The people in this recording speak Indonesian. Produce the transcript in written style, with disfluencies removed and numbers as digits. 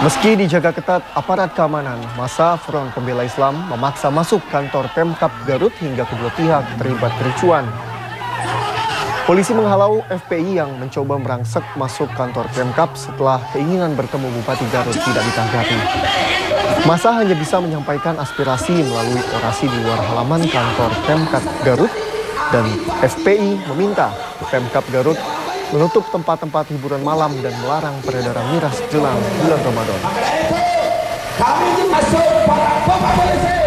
Meski dijaga ketat aparat keamanan, massa Front Pembela Islam memaksa masuk kantor Pemkab Garut hingga kedua pihak terlibat kericuan. Polisi menghalau FPI yang mencoba merangsek masuk kantor Pemkab setelah keinginan bertemu Bupati Garut tidak ditanggapi. Massa hanya bisa menyampaikan aspirasi melalui orasi di luar halaman kantor Pemkab Garut, dan FPI meminta Pemkab Garut menutup tempat-tempat hiburan malam dan melarang peredaran miras jelang bulan Ramadan.